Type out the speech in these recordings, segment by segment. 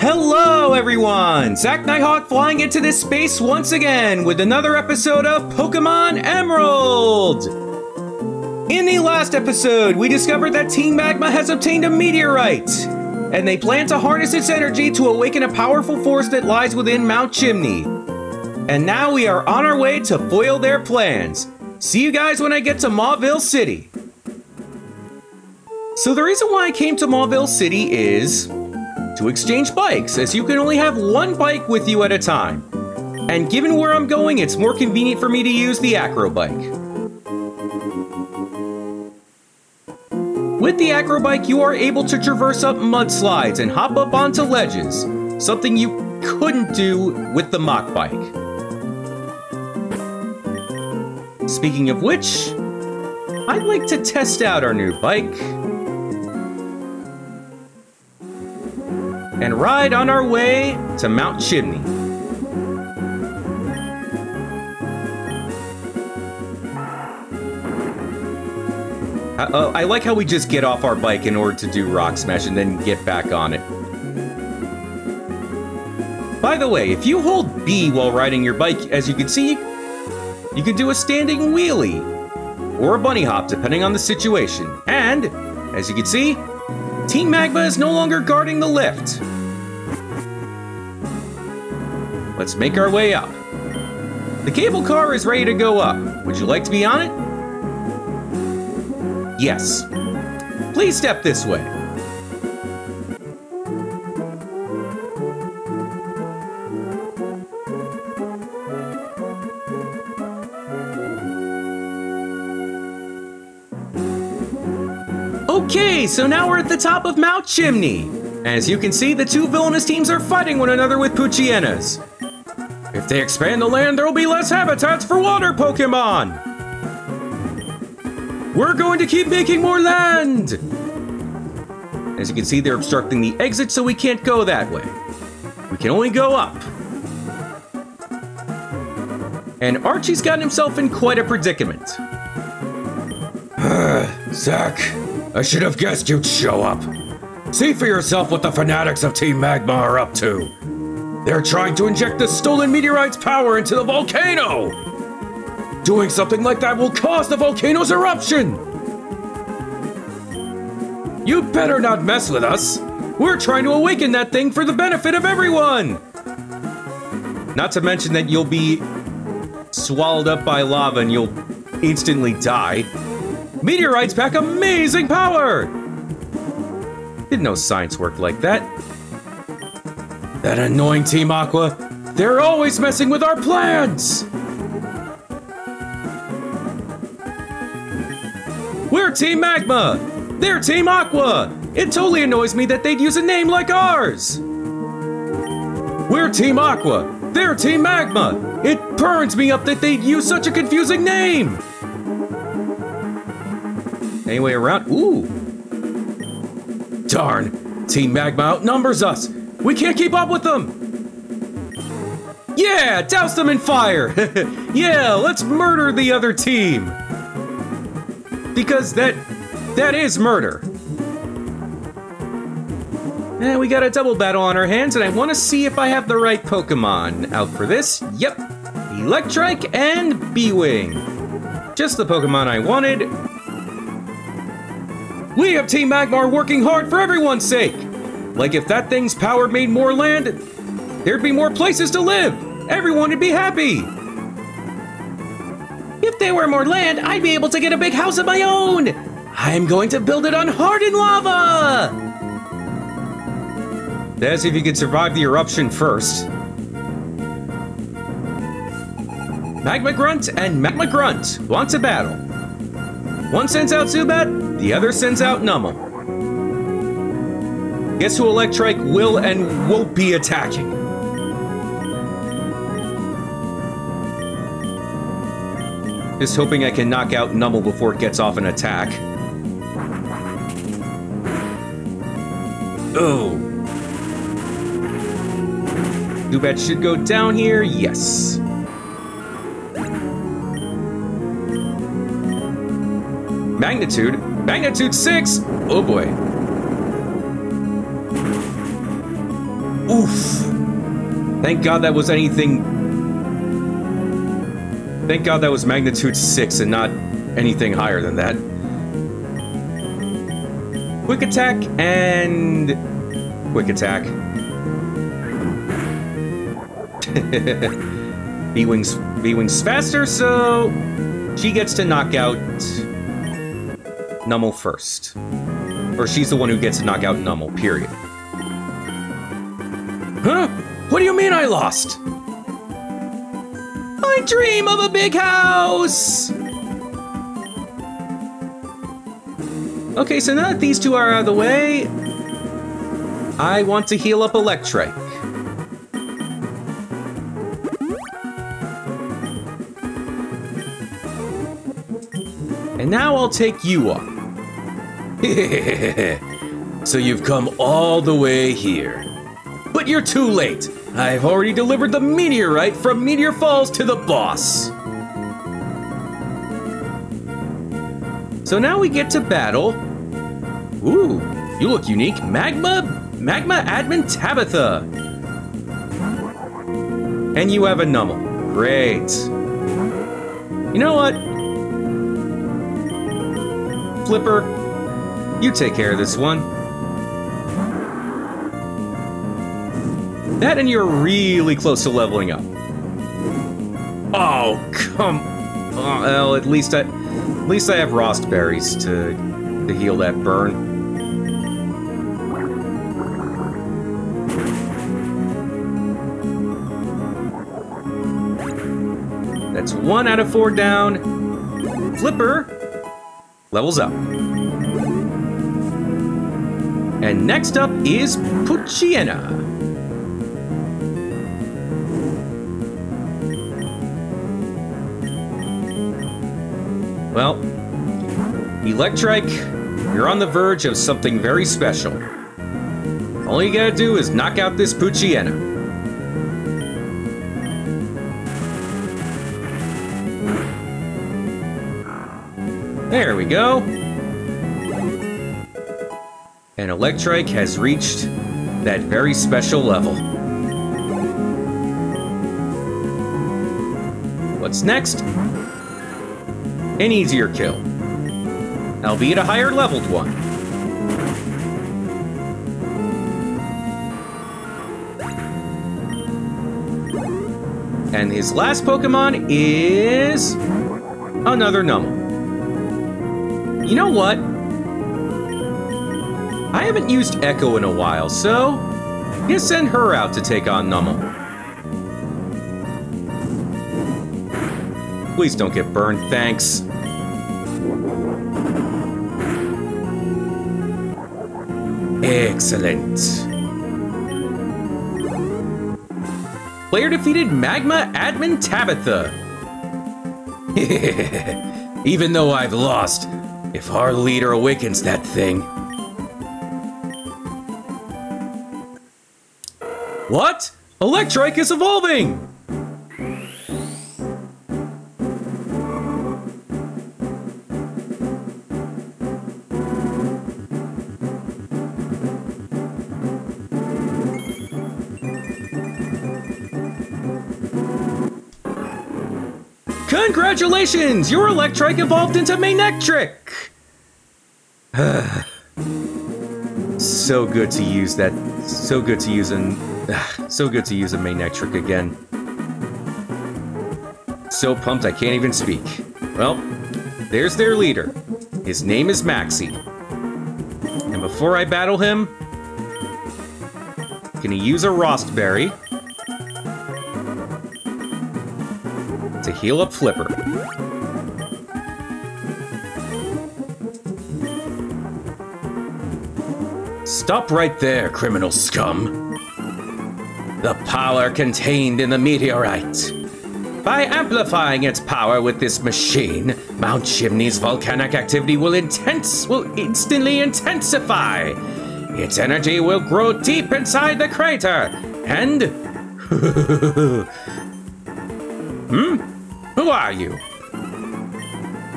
Hello everyone! Zack Nighthawk flying into this space once again with another episode of Pokemon Emerald! In the last episode, we discovered that Team Magma has obtained a meteorite, and they plan to harness its energy to awaken a powerful force that lies within Mount Chimney. And now we are on our way to foil their plans. See you guys when I get to Mauville City. So the reason why I came to Mauville City is to exchange bikes, as you can only have one bike with you at a time. And given where I'm going, it's more convenient for me to use the Acro Bike. With the Acro Bike, you are able to traverse up mudslides and hop up onto ledges, something you couldn't do with the mock bike. Speaking of which, I'd like to test out our new bike and ride on our way to Mount Chimney. I like how we just get off our bike in order to do Rock Smash and then get back on it. By the way, if you hold B while riding your bike, as you can see, you can do a standing wheelie or a bunny hop, depending on the situation. And, as you can see, Team Magma is no longer guarding the lift. Let's make our way up. The cable car is ready to go up. Would you like to be on it? Yes. Please step this way. Okay, so now we're at the top of Mount Chimney. As you can see, the two villainous teams are fighting one another with Poochyenas. If they expand the land, there will be less habitats for water Pokemon. We're going to keep making more land! As you can see, they're obstructing the exit, so we can't go that way. We can only go up. And Archie's gotten himself in quite a predicament. Zack, I should have guessed you'd show up. See for yourself what the fanatics of Team Magma are up to. They're trying to inject the stolen meteorite's power into the volcano! Doing something like that will cause the volcano's eruption! You better not mess with us! We're trying to awaken that thing for the benefit of everyone! Not to mention that you'll be swallowed up by lava and you'll instantly die. Meteorites pack amazing power! Didn't know science worked like that. That annoying Team Aqua, they're always messing with our plans! We're Team Magma! They're Team Aqua! It totally annoys me that they'd use a name like ours! We're Team Aqua! They're Team Magma! It burns me up that they'd use such a confusing name! Anyway around... Ooh! Darn! Team Magma outnumbers us! We can't keep up with them! Yeah! Douse them in fire! Yeah! Let's murder the other team! Because that is murder. And we got a double battle on our hands, and I want to see if I have the right Pokemon out for this. Yep, Electrike and B-Wing. Just the Pokemon I wanted. We of Team Magma are working hard for everyone's sake. Like if that thing's power made more land, there'd be more places to live. Everyone would be happy. If there were more land, I'd be able to get a big house of my own! I'm going to build it on hardened lava! That's if you could survive the eruption first. Magma Grunt and Magma Grunt wants a battle. One sends out Zubat, the other sends out Numel. Guess who Electrike will and won't be attacking? Just hoping I can knock out Numel before it gets off an attack. Oh. Zubat should go down here, yes. Magnitude? Magnitude 6? Oh boy. Oof. Thank God that was anything. Thank God that was magnitude 6 and not anything higher than that. Quick attack and quick attack. B-Wing's faster, so she gets to knock out Numel first. Or she's the one who gets to knock out Numel, period. Huh? What do you mean I lost? I dream of a big house! Okay, so now that these two are out of the way, I want to heal up Electrike. And now I'll take you on. So you've come all the way here. But you're too late. I've already delivered the meteorite from Meteor Falls to the boss. So now we get to battle. Ooh, you look unique. Magma Admin Tabitha. And you have a Numel. Great. You know what? Flipper, you take care of this one. That and you're really close to leveling up. Oh, come on. Well, at least I have Rostberries to heal that burn. That's 1 out of 4 down. Flipper levels up. And next up is Poochyena. Well, Electrike, you're on the verge of something very special. All you gotta do is knock out this Poochyena. There we go. And Electrike has reached that very special level. What's next? An easier kill, albeit a higher leveled one. And his last Pokemon is another Numel. You know what? I haven't used Echo in a while, so you send her out to take on Numel. Please don't get burned, thanks. Excellent. Player defeated Magma Admin Tabitha. Even though I've lost, if our leader awakens that thing. What? Electrike is evolving! Congratulations! Your Electrike evolved into Manectric! So good to use that. So good to use a Manectric again. So pumped I can't even speak. Well, there's their leader. His name is Maxie. And before I battle him, I'm gonna use a Rostberry to heal up Flipper. Stop right there, criminal scum. The power contained in the meteorite. By amplifying its power with this machine, Mount Chimney's volcanic activity will instantly intensify. Its energy will grow deep inside the crater, and Who are you?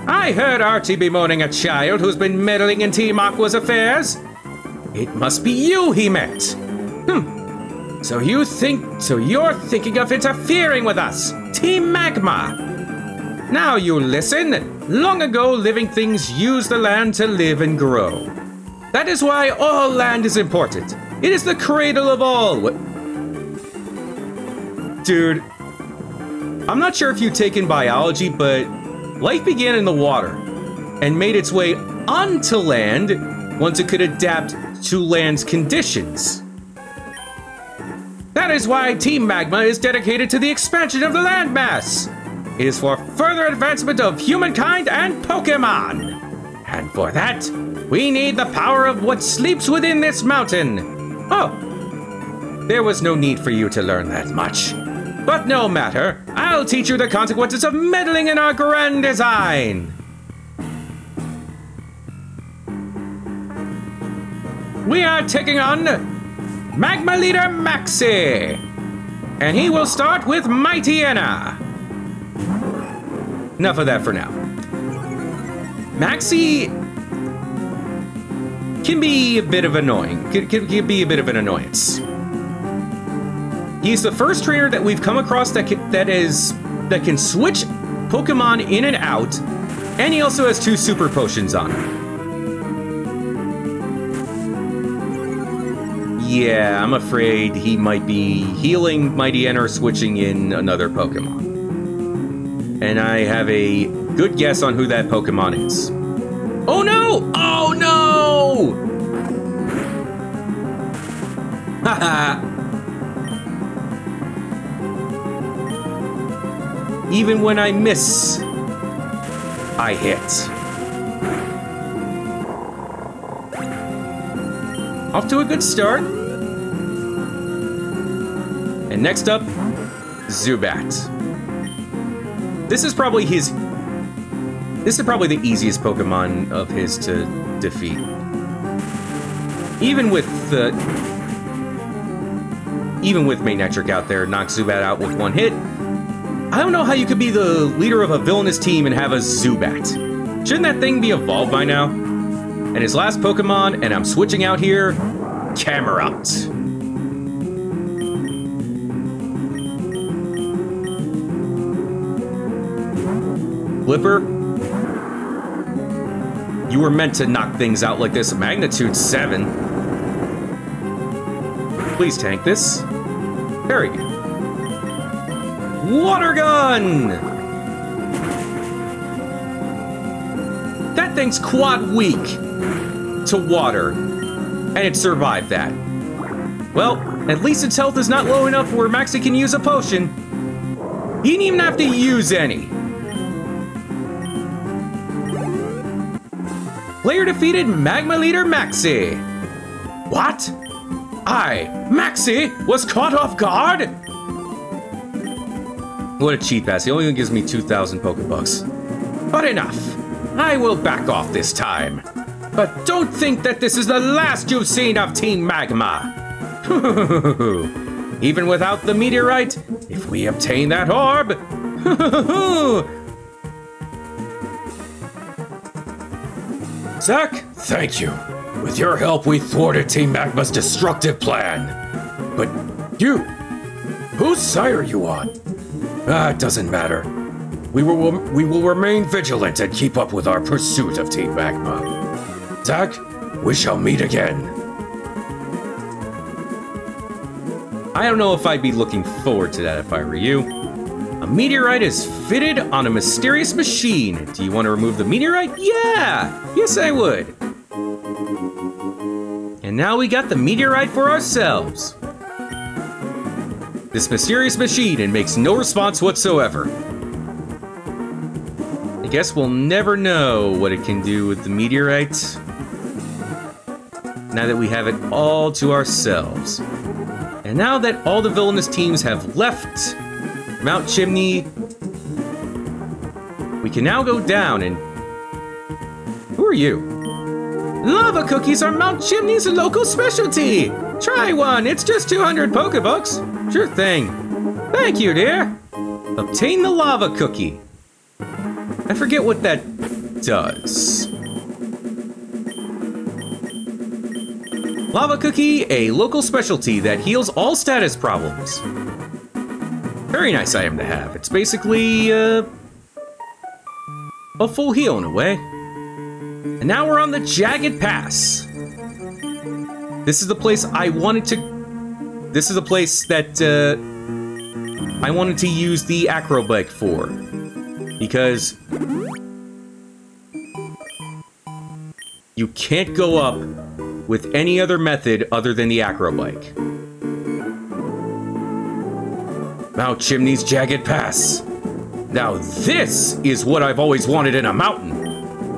I heard Archie bemoaning a child who's been meddling in Team Aqua's affairs. It must be you he met. So you're thinking of interfering with us, Team Magma? Now you listen. Long ago, living things used the land to live and grow. That is why all land is important. It is the cradle of all. Dude, I'm not sure if you take in biology, but life began in the water and made its way onto land once it could adapt to land's conditions. That is why Team Magma is dedicated to the expansion of the landmass. It is for further advancement of humankind and Pokemon. And for that, we need the power of what sleeps within this mountain. Oh, there was no need for you to learn that much. But no matter, I'll teach you the consequences of meddling in our grand design. We are taking on Magma Leader Maxie, and he will start with Mightyena. Enough of that for now. Maxie can be a bit of annoying. Can be a bit of an annoyance. He's the first trainer that we've come across that can switch Pokemon in and out, and he also has 2 super potions on him. Yeah, I'm afraid he might be healing Mightyena or switching in another Pokemon. And I have a good guess on who that Pokemon is. Oh no! Oh no! Haha! Even when I miss, I hit. Off to a good start. And next up, Zubat. This is probably the easiest Pokemon of his to defeat. Even with Manectric out there, knock Zubat out with 1 hit. I don't know how you could be the leader of a villainous team and have a Zubat. Shouldn't that thing be evolved by now? And his last Pokemon, and I'm switching out here, Camerupt. Flipper, you were meant to knock things out like this. Magnitude 7. Please tank this. Very good. Water Gun! That thing's quad weak to water, and it survived that. Well, at least its health is not low enough where Maxie can use a potion. He didn't even have to use any. Player defeated Magma Leader Maxie. What? I, Maxie, was caught off guard? What a cheap ass, he only gives me 2,000 Pokebucks. But enough, I will back off this time. But don't think that this is the last you've seen of Team Magma. Even without the meteorite, if we obtain that orb, Zack, thank you. With your help, we thwarted Team Magma's destructive plan. But you, whose side are you on? Ah, it doesn't matter. We will remain vigilant and keep up with our pursuit of Team Magma. Zack, we shall meet again. I don't know if I'd be looking forward to that if I were you. A meteorite is fitted on a mysterious machine. Do you want to remove the meteorite? Yeah! Yes, I would. And now we got the meteorite for ourselves. This mysterious machine, and makes no response whatsoever. I guess we'll never know what it can do with the meteorite. Now that we have it all to ourselves. And now that all the villainous teams have left Mount Chimney, we can now go down and... Who are you? Lava cookies are Mount Chimney's local specialty! Try one, it's just 200 Pokebucks. Sure thing. Thank you, dear. Obtain the lava cookie. I forget what that does. Lava Cookie, a local specialty that heals all status problems. Very nice item to have. It's basically, a full heal in a way. And now we're on the Jagged Pass. This is the place I wanted to... This is the place that, I wanted to use the Acro Bike for. Because... you can't go up with any other method other than the Acro Bike. Mount Chimney's Jagged Pass. Now this is what I've always wanted in a mountain.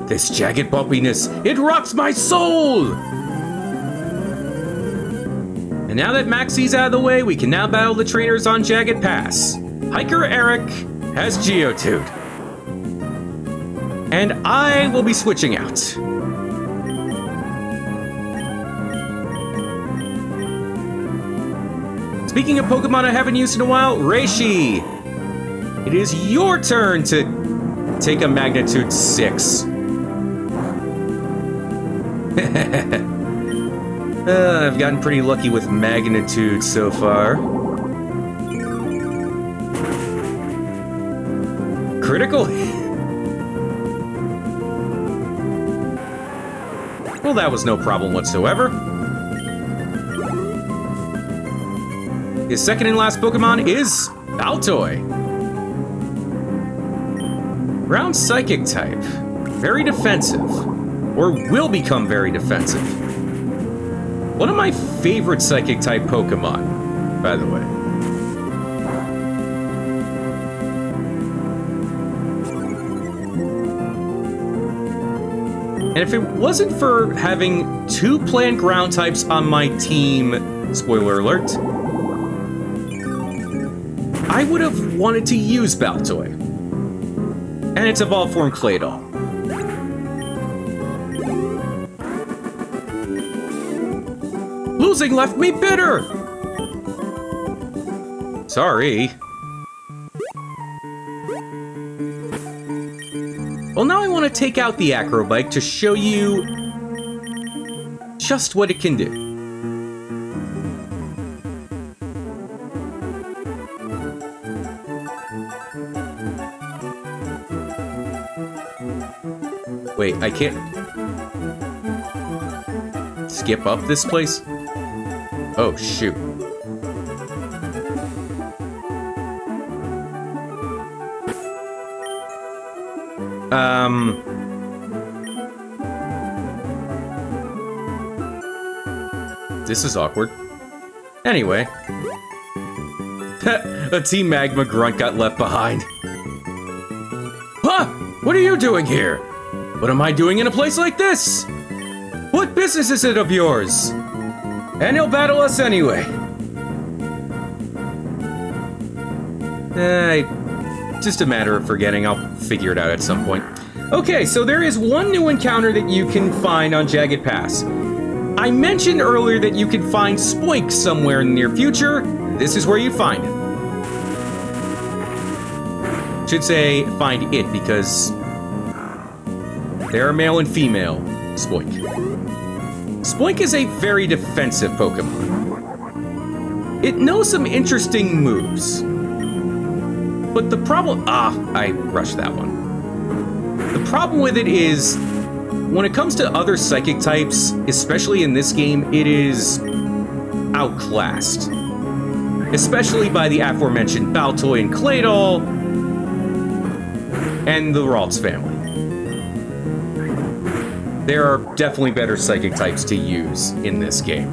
This jagged bumpiness, it rocks my soul! And now that Maxie's out of the way, we can now battle the trainers on Jagged Pass. Hiker Eric has Geodude. And I will be switching out. Speaking of Pokemon I haven't used in a while, Reishi! It is your turn to take a Magnitude 6. I've gotten pretty lucky with Magnitude so far. Critical? Well, that was no problem whatsoever. His second and last Pokemon is Baltoy. Ground Psychic type. Very defensive. Or will become very defensive. One of my favorite Psychic type Pokemon, by the way. And if it wasn't for having two plant ground types on my team, spoiler alert, I would have wanted to use Baltoy. And its evolved form, Claydol. Losing left me bitter! Sorry. Well, now I want to take out the Acro Bike to show you just what it can do. Wait, I can't... skip up this place? Oh, shoot. This is awkward. Anyway. A Team Magma grunt got left behind. Huh? What are you doing here? What am I doing in a place like this? What business is it of yours? And he'll battle us anyway. Just a matter of forgetting. I'll figure it out at some point. Okay, so there is one new encounter that you can find on Jagged Pass. I mentioned earlier that you can find Spoink somewhere in the near future. This is where you find it. Should say find it because... they're male and female, Spoink. Spoink is a very defensive Pokemon. It knows some interesting moves. But the problem... I rushed that one. The problem with it is, when it comes to other Psychic types, especially in this game, it is outclassed. Especially by the aforementioned Baltoy and Claydol, and the Ralts family. There are definitely better Psychic types to use in this game.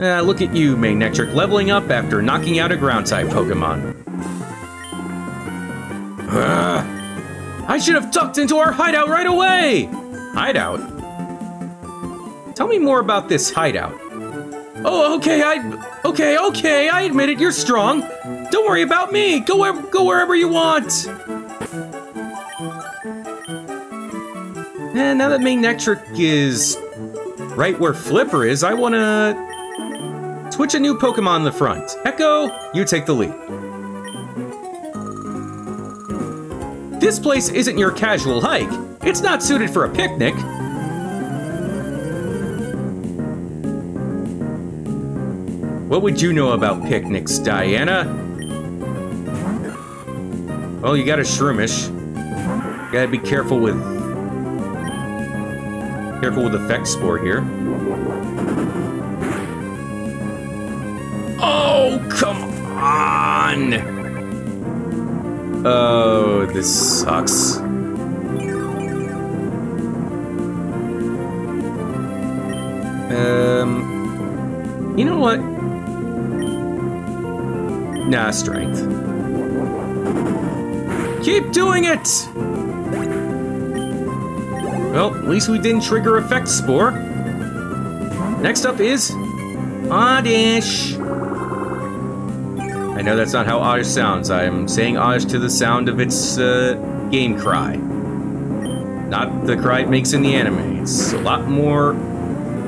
Look at you, Manectric, leveling up after knocking out a ground-type Pokemon. I should have ducked into our hideout right away! Hideout? Tell me more about this hideout. Oh, okay, I admit it, you're strong. Don't worry about me, go wherever you want! And now that Manectric is right where Flipper is, I want to switch a new Pokemon in the front. Echo, you take the lead. This place isn't your casual hike. It's not suited for a picnic. What would you know about picnics, Diana? Well, you got a Shroomish. You gotta be careful with... Careful with Effect Spore here. Oh, come on! Oh, this sucks. You know what? Nah, strength. Keep doing it! Well, at least we didn't trigger Effect Spore. Next up is... Oddish! I know that's not how Oddish sounds. I'm saying Oddish to the sound of its, game cry. Not the cry it makes in the anime. It's a lot more...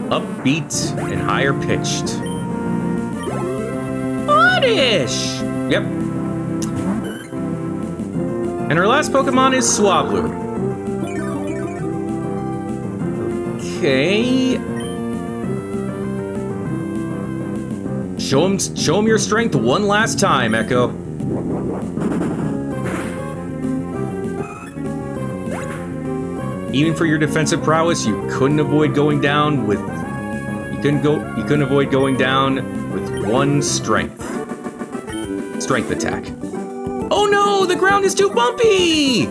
upbeat and higher pitched. Oddish! Yep. And our last Pokemon is Swablu. Okay. Show him your strength one last time, Echo. Even for your defensive prowess, you couldn't avoid going down with... You couldn't avoid going down with one strength. Strength attack. Oh no! The ground is too bumpy!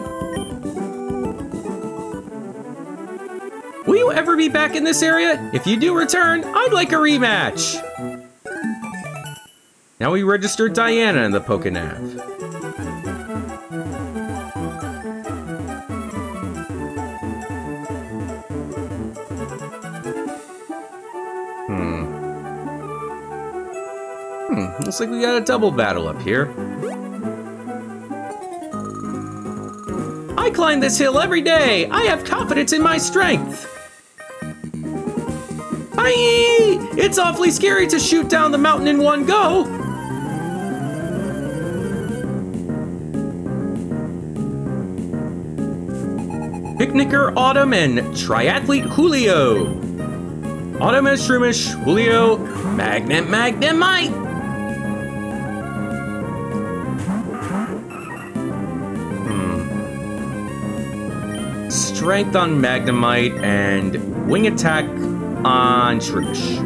Will you ever be back in this area? If you do return, I'd like a rematch! Now we registered Diana in the PokéNav. Looks like we got a double battle up here. I climb this hill every day! I have confidence in my strength! Aye! It's awfully scary to shoot down the mountain in one go! Picnicker Autumn and Triathlete Julio. Autumn as Shroomish, Julio, Magnemite! Strength on Magnemite and Wing Attack on Shroomish.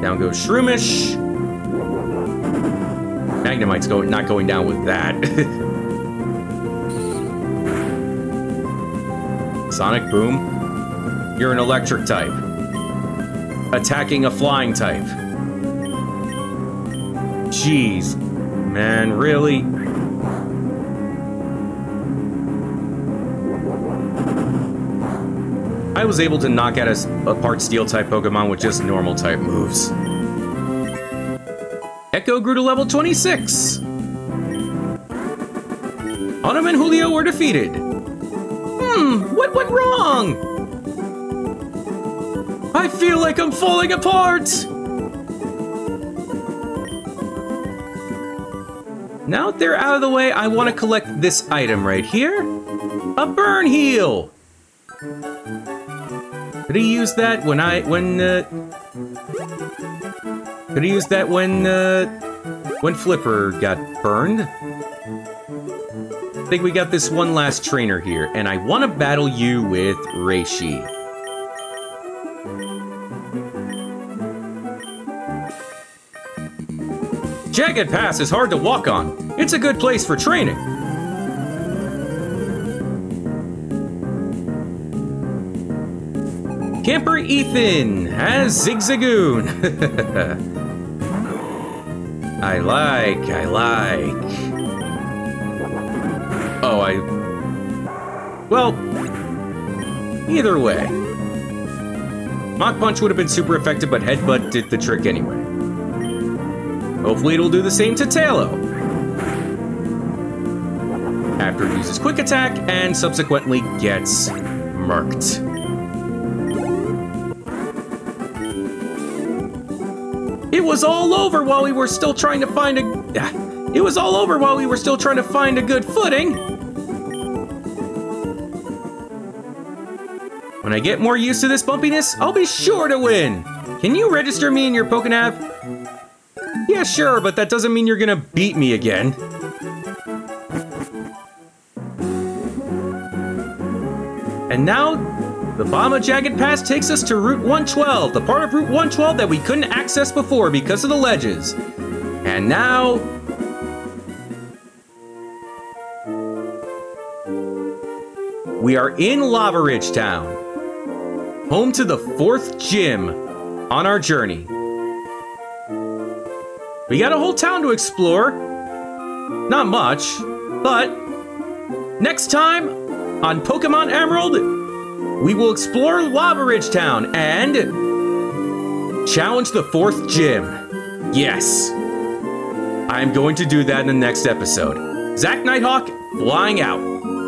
Down goes Shroomish. Magnemite's not going down with that. Sonic Boom. You're an electric type. Attacking a flying type. Jeez, man, really? I was able to knock out a part Steel-type Pokemon with just normal-type moves. Echo grew to level 26! Autumn and Julio were defeated. What went wrong? I feel like I'm falling apart! Now that they're out of the way, I want to collect this item right here. A burn heal! Could he use that when when Flipper got burned? I think we got this one last trainer here, and I want to battle you with Reishi. Jagged Pass is hard to walk on. It's a good place for training. Camper Ethan has Zigzagoon. I like. Well, either way. Mach Punch would have been super effective, but Headbutt did the trick anyway. Hopefully it'll do the same to Talo. After it uses Quick Attack and subsequently gets murked. It was all over while we were still trying to find a... It was all over while we were still trying to find a good footing. When I get more used to this bumpiness, I'll be sure to win. Can you register me in your PokéNav? Yeah, sure, but that doesn't mean you're gonna beat me again. And now, the Bomb of Jagged Pass takes us to Route 112, the part of Route 112 that we couldn't access before because of the ledges. And now... we are in Lava Ridge Town, home to the 4th gym on our journey. We got a whole town to explore. Not much, but next time... on Pokemon Emerald, we will explore Lava Ridge Town and challenge the 4th gym. Yes, I'm going to do that in the next episode. Zack Nighthawk flying out.